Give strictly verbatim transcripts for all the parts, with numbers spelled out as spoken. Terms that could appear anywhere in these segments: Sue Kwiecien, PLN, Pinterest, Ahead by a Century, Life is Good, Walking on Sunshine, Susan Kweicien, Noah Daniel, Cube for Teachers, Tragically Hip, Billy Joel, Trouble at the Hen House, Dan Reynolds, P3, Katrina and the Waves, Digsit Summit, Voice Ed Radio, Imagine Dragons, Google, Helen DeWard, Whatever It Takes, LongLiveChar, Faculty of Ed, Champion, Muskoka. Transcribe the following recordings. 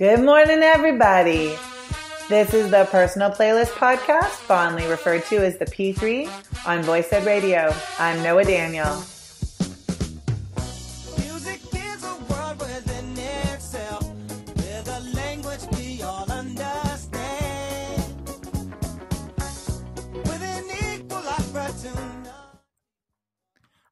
Good morning, everybody. This is the Personal Playlist Podcast, fondly referred to as the P three, on Voice Ed Radio. I'm Noah Daniel.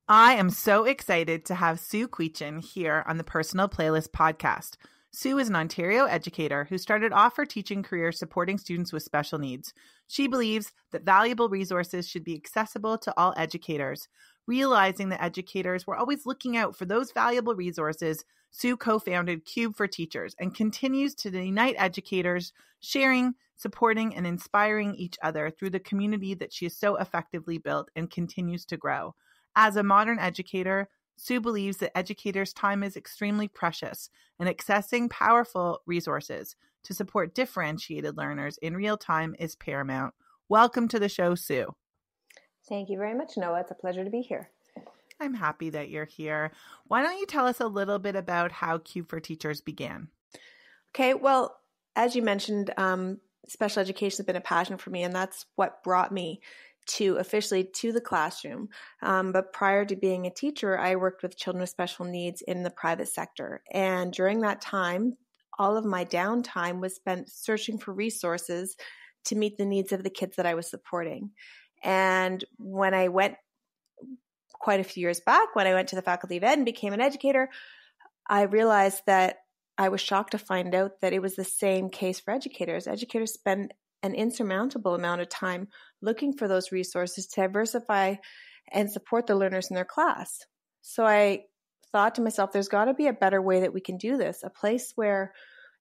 I am so excited to have Sue Kwiecien here on the Personal Playlist Podcast. Sue is an Ontario educator who started off her teaching career supporting students with special needs. She believes that valuable resources should be accessible to all educators. Realizing that educators were always looking out for those valuable resources, Sue co-founded Cube for Teachers and continues to unite educators, sharing, supporting, and inspiring each other through the community that she has so effectively built and continues to grow. As a modern educator, Sue believes that educators' time is extremely precious, and accessing powerful resources to support differentiated learners in real time is paramount. Welcome to the show, Sue. Thank you very much, Noah. It's a pleasure to be here. I'm happy that you're here. Why don't you tell us a little bit about how Cube for Teachers began? Okay, well, as you mentioned, um, special education has been a passion for me, and that's what brought me to officially to the classroom. Um, but prior to being a teacher, I worked with children with special needs in the private sector. And during that time, all of my downtime was spent searching for resources to meet the needs of the kids that I was supporting. And when I went quite a few years back, when I went to the Faculty of Ed and became an educator, I realized that I was shocked to find out that it was the same case for educators. Educators spend an insurmountable amount of time looking for those resources to diversify and support the learners in their class. So I thought to myself, there's got to be a better way that we can do this, a place where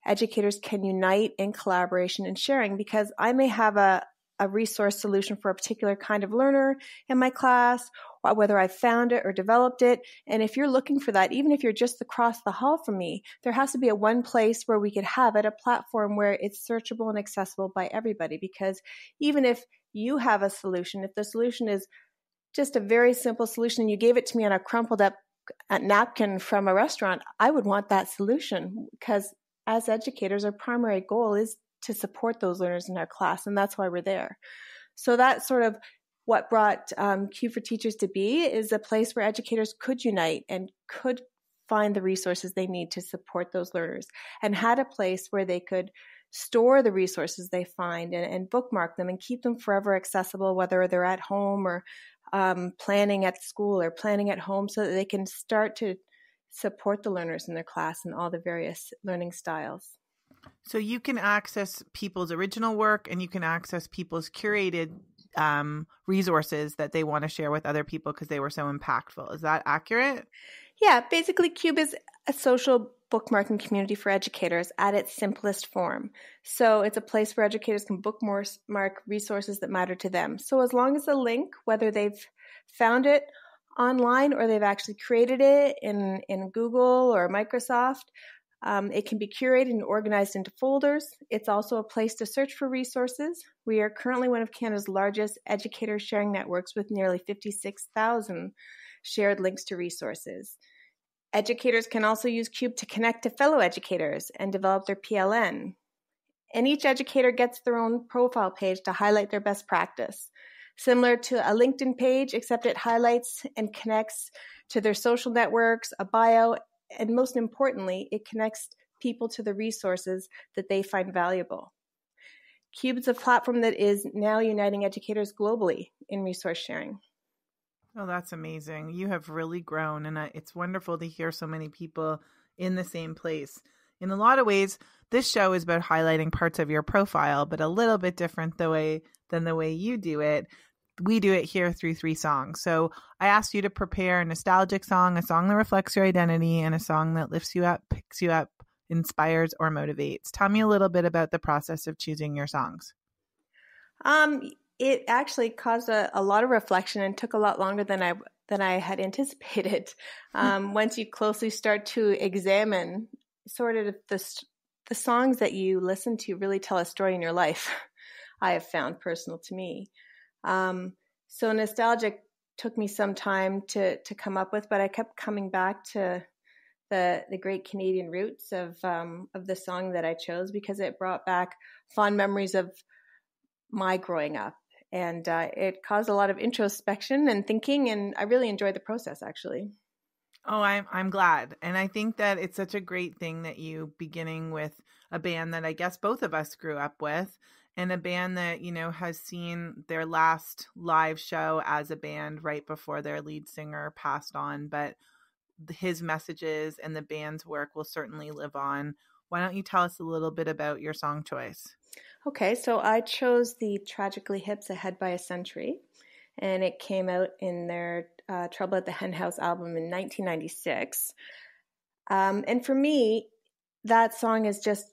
educators can unite in collaboration and sharing, because I may have a, a resource solution for a particular kind of learner in my class, whether I found it or developed it. And if you're looking for that, even if you're just across the hall from me, there has to be a one place where we could have it, a platform where it's searchable and accessible by everybody. Because even if you have a solution, if the solution is just a very simple solution and you gave it to me on a crumpled up napkin from a restaurant, I would want that solution, because as educators, our primary goal is to support those learners in our class. And that's why we're there. So that sort of what brought um, Cube for Teachers to be is a place where educators could unite and could find the resources they need to support those learners, and had a place where they could store the resources they find and, and bookmark them and keep them forever accessible, whether they're at home or um, planning at school or planning at home, so that they can start to support the learners in their class and all the various learning styles. So you can access people's original work, and you can access people's curated Um, resources that they want to share with other people because they were so impactful. Is that accurate? Yeah, basically Cube is a social bookmarking community for educators at its simplest form. So it's a place where educators can bookmark resources that matter to them. So as long as the link, whether they've found it online or they've actually created it in, in Google or Microsoft, Um, it can be curated and organized into folders. It's also a place to search for resources. We are currently one of Canada's largest educator sharing networks, with nearly fifty-six thousand shared links to resources. Educators can also use Cube to connect to fellow educators and develop their P L N. And each educator gets their own profile page to highlight their best practice, similar to a LinkedIn page, except it highlights and connects to their social networks, a bio, and most importantly, it connects people to the resources that they find valuable. Cube is a platform that is now uniting educators globally in resource sharing. Oh, that's amazing. You have really grown, and it's wonderful to hear so many people in the same place. In a lot of ways, this show is about highlighting parts of your profile, but a little bit different the way than the way you do it. We do it here through three songs. So I asked you to prepare a nostalgic song, a song that reflects your identity, and a song that lifts you up, picks you up, inspires, or motivates. Tell me a little bit about the process of choosing your songs. Um, it actually caused a, a lot of reflection and took a lot longer than I than I had anticipated. Um, once you closely start to examine sort of the, the songs that you listen to really tell a story in your life, I have found personal to me. Um, so nostalgic took me some time to, to come up with, but I kept coming back to the the great Canadian roots of um, of the song that I chose, because it brought back fond memories of my growing up, and uh, it caused a lot of introspection and thinking, and I really enjoyed the process, actually. Oh, I'm I'm glad. And I think that it's such a great thing that you, beginning with a band that I guess both of us grew up with, and a band that, you know, has seen their last live show as a band right before their lead singer passed on. But his messages and the band's work will certainly live on. Why don't you tell us a little bit about your song choice? Okay, so I chose the Tragically Hip's Ahead by a Century, and it came out in their Uh, Trouble at the Hen House album in nineteen ninety-six. Um, and for me, that song is just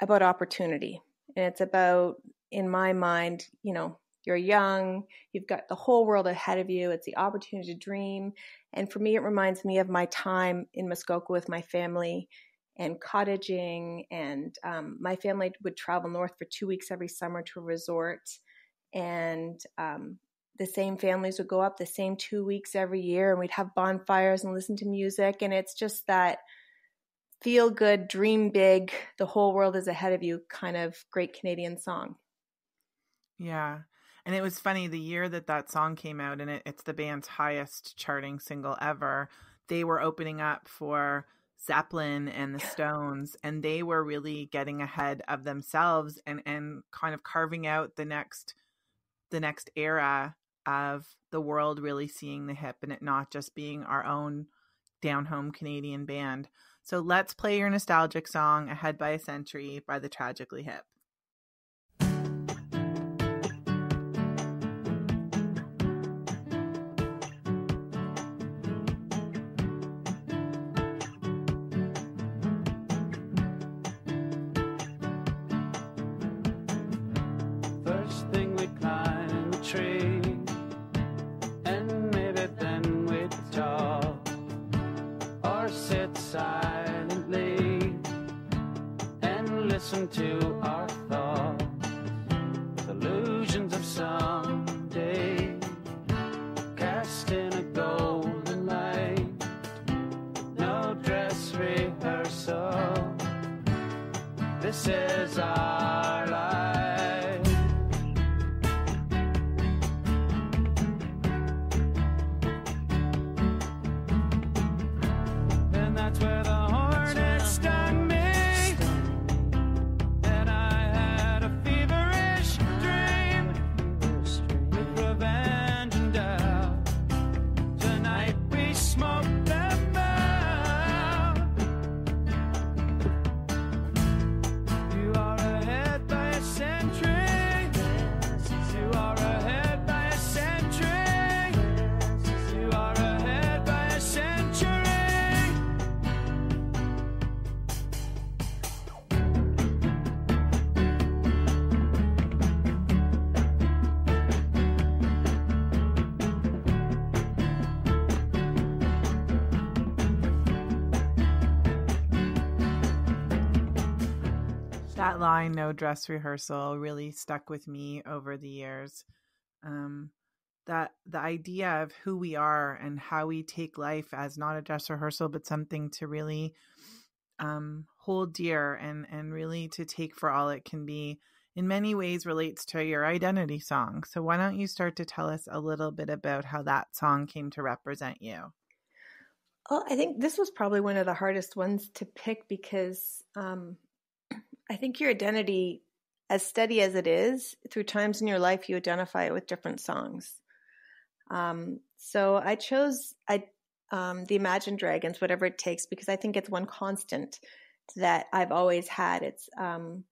about opportunity. And it's about, in my mind, you know, you're young, you've got the whole world ahead of you. It's the opportunity to dream. And for me, it reminds me of my time in Muskoka with my family and cottaging. And um, my family would travel north for two weeks every summer to a resort. And um the same families would go up the same two weeks every year, and we'd have bonfires and listen to music. And it's just that feel good, dream big, the whole world is ahead of you kind of great Canadian song. Yeah. And it was funny, the year that that song came out, and it, it's the band's highest charting single ever, they were opening up for Zeppelin and the Stones, and they were really getting ahead of themselves and, and kind of carving out the next, the next era of the world really seeing the hip, and it not just being our own down-home Canadian band. So let's play your nostalgic song, Ahead by a Century by the Tragically Hip. To our thoughts, illusions of someday, cast in a golden light, no dress rehearsal, this is our life. And that's where the hornet stung. That line, no dress rehearsal, really stuck with me over the years. Um, that the idea of who we are and how we take life as not a dress rehearsal, but something to really um, hold dear and, and really to take for all it can be, in many ways relates to your identity song. So why don't you start to tell us a little bit about how that song came to represent you? Well, I think this was probably one of the hardest ones to pick because um, I think your identity, as steady as it is, through times in your life, you identify it with different songs. Um, so I chose I, um, the Imagine Dragons, Whatever It Takes, because I think it's one constant that I've always had. It's um,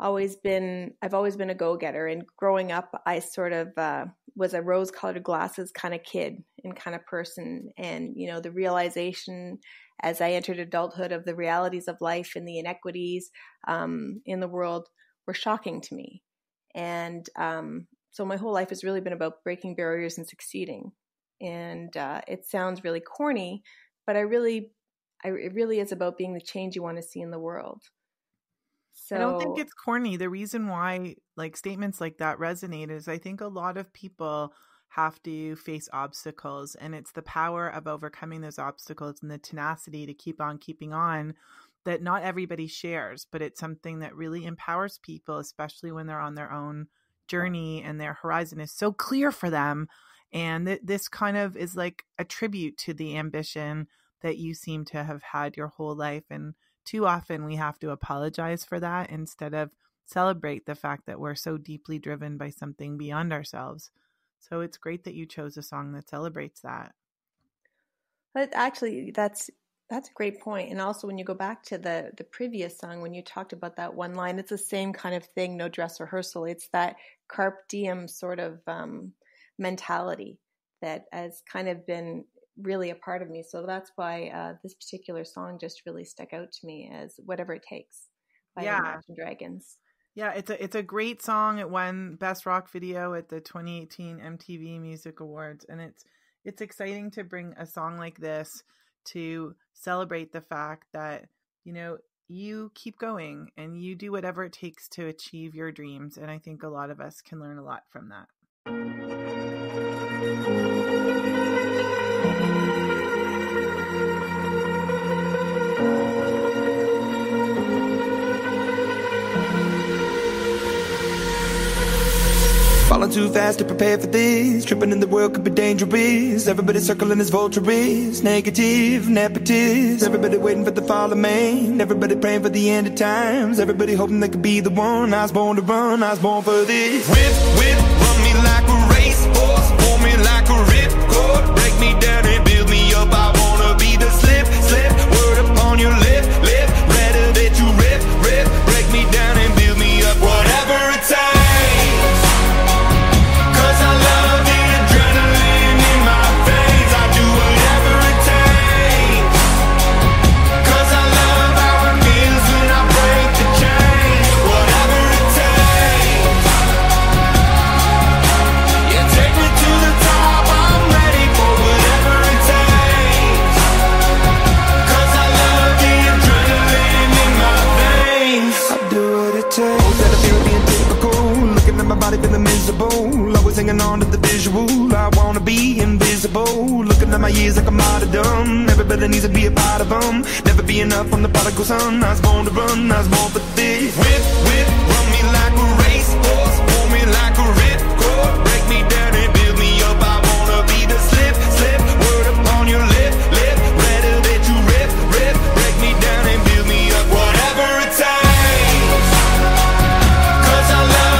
always been, I've always been a go-getter. And growing up, I sort of uh, was a rose-colored glasses kind of kid and kind of person. And, you know, the realization as I entered adulthood of the realities of life and the inequities um, in the world were shocking to me. And um, so my whole life has really been about breaking barriers and succeeding. And uh, it sounds really corny, but I really, I, it really is about being the change you want to see in the world. So I don't think it's corny. The reason why like statements like that resonate is I think a lot of people have to face obstacles, and it's the power of overcoming those obstacles and the tenacity to keep on keeping on that not everybody shares, but it's something that really empowers people, especially when they're on their own journey and their horizon is so clear for them. And th- this kind of is like a tribute to the ambition that you seem to have had your whole life. And too often we have to apologize for that instead of celebrate the fact that we're so deeply driven by something beyond ourselves. So it's great that you chose a song that celebrates that. But actually, that's that's a great point. And also when you go back to the the previous song, when you talked about that one line, it's the same kind of thing, no dress rehearsal. It's that carpe diem sort of um, mentality that has kind of been really a part of me. So that's why uh, this particular song just really stuck out to me as Whatever It Takes by yeah. Imagine Dragons. Yeah, it's a it's a great song. It won Best Rock Video at the twenty eighteen M T V Music Awards, and it's it's exciting to bring a song like this to celebrate the fact that, you know, you keep going and you do whatever it takes to achieve your dreams, and I think a lot of us can learn a lot from that. Falling too fast to prepare for this. Tripping in the world could be dangerous. Everybody circling as vultures. Negative, nepotist. Everybody waiting for the fall of man. Everybody praying for the end of times. Everybody hoping they could be the one. I was born to run, I was born for this. Whip, whip, run me like a race horse. Pull me like a ripcord. Break me down and build me up. I wanna be the slip, slip. Word upon your lip, lip. Rather that you rip, rip. Break me down and build me up. Whatever it takes. Feeling miserable, always hanging on to the visual. I wanna be invisible. Looking at my years like I'm out of dumb. Everybody needs to be a part of them. Never be enough, I'm the prodigal son. I was born to run, I was born for this. Whip, whip, run me like a race horse. Pull me like a ripcord. Break me down and build me up. I wanna be the slip, slip. Word upon your lip, lip. Rather that you rip, rip. Break me down and build me up. Whatever it takes. Cause I love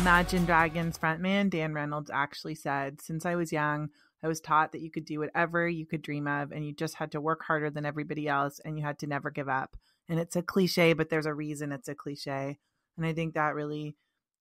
Imagine Dragons frontman Dan Reynolds actually said, "Since I was young, I was taught that you could do whatever you could dream of, and you just had to work harder than everybody else, and you had to never give up." And it's a cliche, but there's a reason it's a cliche. And I think that really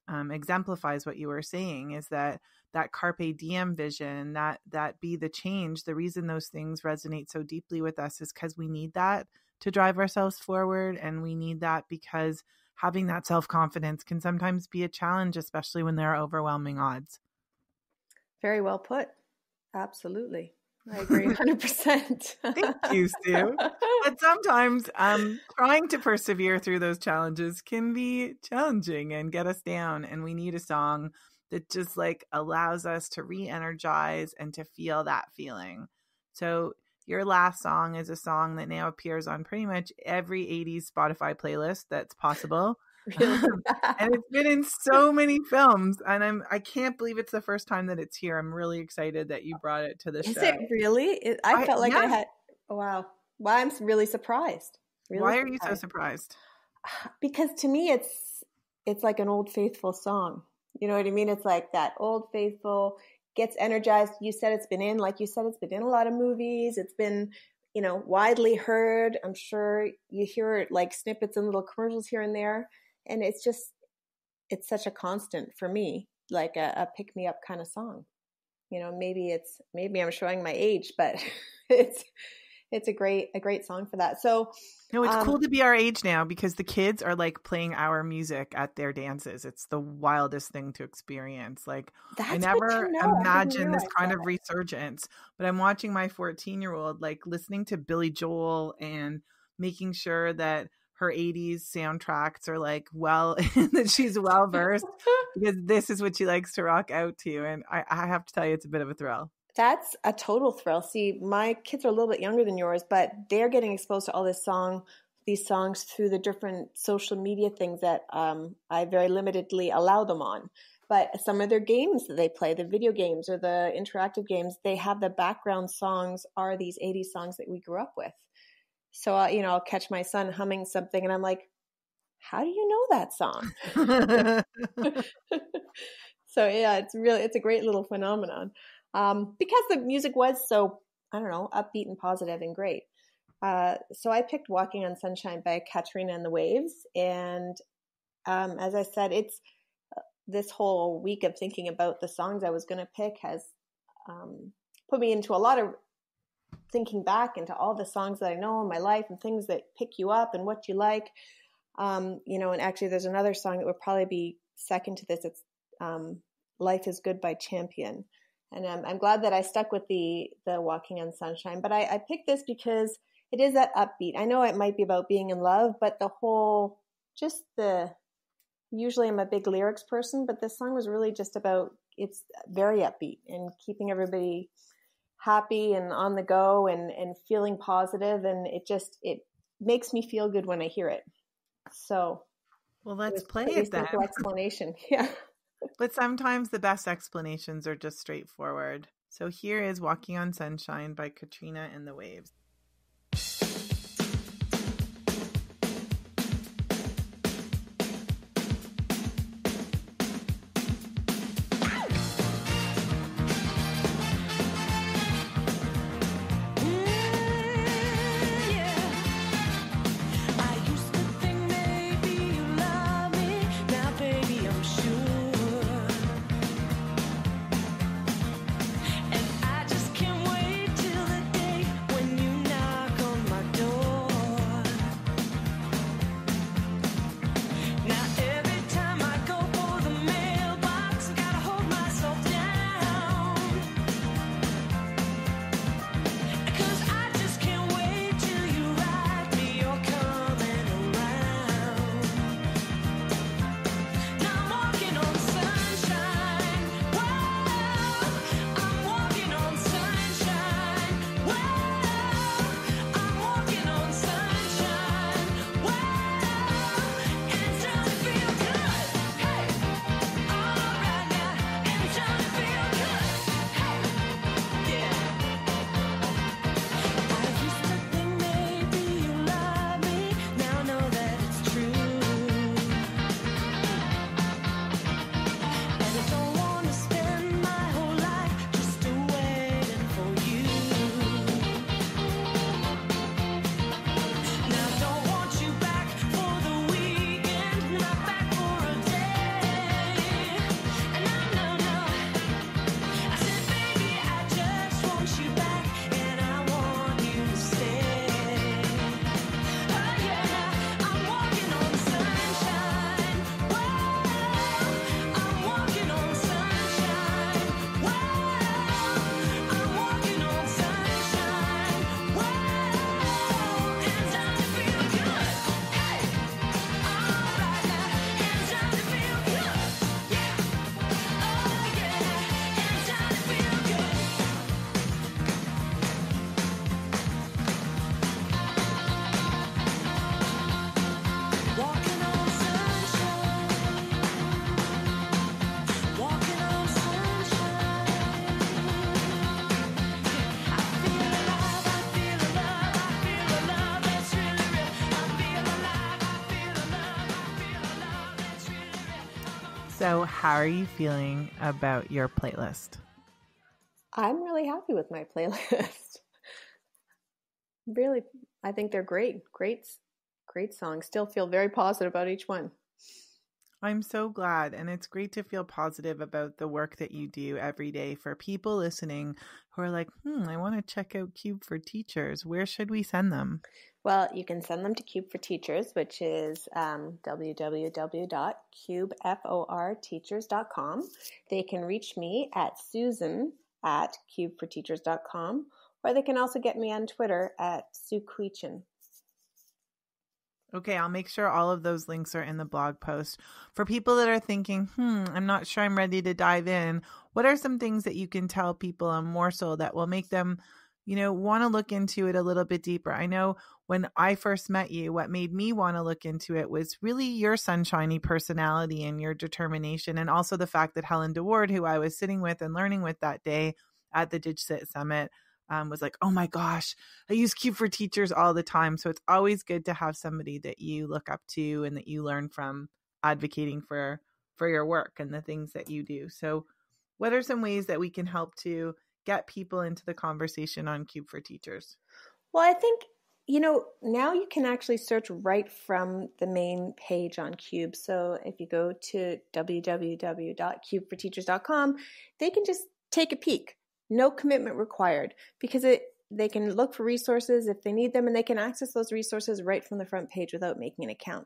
um, exemplifies what you were saying, is that that carpe diem vision, that that be the change. The reason those things resonate so deeply with us is because we need that to drive ourselves forward, and we need that because having that self-confidence can sometimes be a challenge, especially when there are overwhelming odds. Very well put. Absolutely. I agree one hundred percent. Thank you, Sue. But sometimes um, trying to persevere through those challenges can be challenging and get us down. And we need a song that just like allows us to re-energize and to feel that feeling. So your last song is a song that now appears on pretty much every eighties Spotify playlist that's possible. Really? And it's been in so many films, and I'm, I can't believe it's the first time that it's here. I'm really excited that you brought it to the show. Is it really? It, I, I felt like yeah. I had, oh, wow. Well, I'm really surprised. Really Why surprised. Are you so surprised? Because to me, it's, it's like an old faithful song. You know what I mean? It's like that old faithful gets energized. You said it's been in, like you said, it's been in a lot of movies. It's been, you know, widely heard. I'm sure you hear it like snippets and little commercials here and there. And it's just, it's such a constant for me, like a, a pick me up kind of song. You know, maybe it's, maybe I'm showing my age, but it's, it's a great, a great song for that. So no, it's um, cool to be our age now because the kids are like playing our music at their dances. It's the wildest thing to experience. Like I never you know. imagined I this kind that. of resurgence, but I'm watching my fourteen year old, like listening to Billy Joel and making sure that her eighties soundtracks are like, well, that she's well versed because this is what she likes to rock out to. And I, I have to tell you, it's a bit of a thrill. That's a total thrill. See, my kids are a little bit younger than yours, but they're getting exposed to all this song, these songs through the different social media things that um, I very limitedly allow them on. But some of their games that they play, the video games or the interactive games, they have the background songs are these eighties songs that we grew up with. So, uh, you know, I'll catch my son humming something and I'm like, how do you know that song? So, yeah, it's really, it's a great little phenomenon um, because the music was so, I don't know, upbeat and positive and great. Uh, so I picked Walking on Sunshine by Katrina and the Waves. And um, as I said, it's uh, this whole week of thinking about the songs I was going to pick has um, put me into a lot of thinking back into all the songs that I know in my life and things that pick you up and what you like. Um, you know, and actually there's another song that would probably be second to this. It's um, Life is Good by Champion. And I'm, I'm glad that I stuck with the, the Walking on Sunshine, but I, I picked this because it is that upbeat. I know it might be about being in love, but the whole, just the, usually I'm a big lyrics person, but this song was really just about, it's very upbeat and keeping everybody happy and on the go and, and feeling positive. And it just, it makes me feel good when I hear it. So. Well, let's play it then. Explanation. Yeah. But sometimes the best explanations are just straightforward. So here is Walking on Sunshine by Katrina and the Waves. So how are you feeling about your playlist? I'm really happy with my playlist. Really, I think they're great, great, great songs. Still feel very positive about each one. I'm so glad, and it's great to feel positive about the work that you do every day. For people listening who are like, hmm, I want to check out Cube for Teachers, where should we send them? Well, you can send them to Cube for Teachers, which is um, w w w dot cube for teachers dot com. They can reach me at Susan at cube for teachers dot com, or they can also get me on Twitter at Sue Kwiecien. Okay, I'll make sure all of those links are in the blog post. For people that are thinking, hmm, I'm not sure I'm ready to dive in, what are some things that you can tell people on Morsel that will make them, you know, want to look into it a little bit deeper? I know when I first met you, what made me want to look into it was really your sunshiny personality and your determination, and also the fact that Helen DeWard, who I was sitting with and learning with that day at the Digsit Summit, Um, was like, oh my gosh, I use Cube for Teachers all the time. So it's always good to have somebody that you look up to and that you learn from advocating for, for your work and the things that you do. So what are some ways that we can help to get people into the conversation on Cube for Teachers? Well, I think, you know, now you can actually search right from the main page on Cube. So if you go to w w w dot cube for teachers dot com, they can just take a peek. No commitment required, because it, they can look for resources if they need them, and they can access those resources right from the front page without making an account.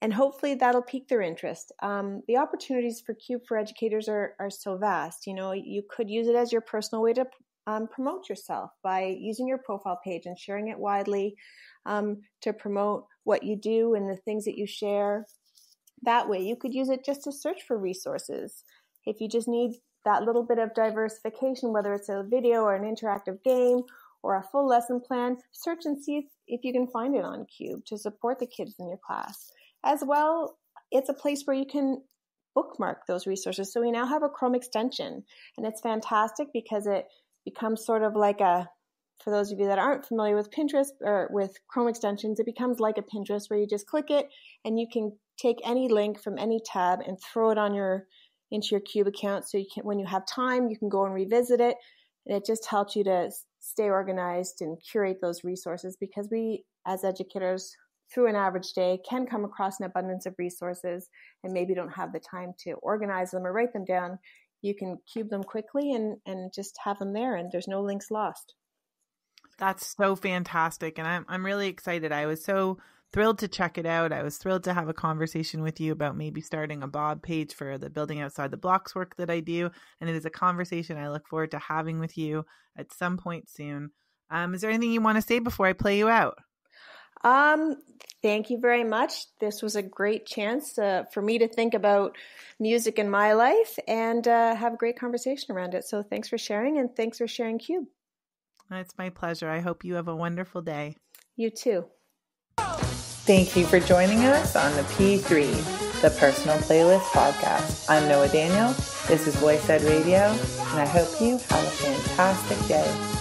And hopefully that'll pique their interest. Um, the opportunities for Cube for Educators are, are so vast. You know, you could use it as your personal way to um, promote yourself by using your profile page and sharing it widely um, to promote what you do and the things that you share. That way, you could use it just to search for resources. If you just need that little bit of diversification, whether it's a video or an interactive game or a full lesson plan, search and see if, if you can find it on Cube to support the kids in your class. As well, it's a place where you can bookmark those resources. So we now have a Chrome extension, and it's fantastic because it becomes sort of like a, for those of you that aren't familiar with Pinterest or with Chrome extensions, it becomes like a Pinterest where you just click it and you can take any link from any tab and throw it on your into your Cube account, so you can, when you have time, you can go and revisit it, and it just helps you to stay organized and curate those resources, because we, as educators, through an average day, can come across an abundance of resources and maybe don't have the time to organize them or write them down. You can cube them quickly and, and just have them there, and there's no links lost. That's so fantastic, and I'm I'm really excited. I was so thrilled to check it out. I was thrilled to have a conversation with you about maybe starting a Bob page for the Building Outside the Blocks work that I do. And it is a conversation I look forward to having with you at some point soon. Um, is there anything you want to say before I play you out? Um, thank you very much. This was a great chance uh, for me to think about music in my life and uh, have a great conversation around it. So thanks for sharing, and thanks for sharing Cube. It's my pleasure. I hope you have a wonderful day. You too. Thank you for joining us on the P three, the Personal Playlist Podcast. I'm Noah Daniel. This is Voice Ed Radio, and I hope you have a fantastic day.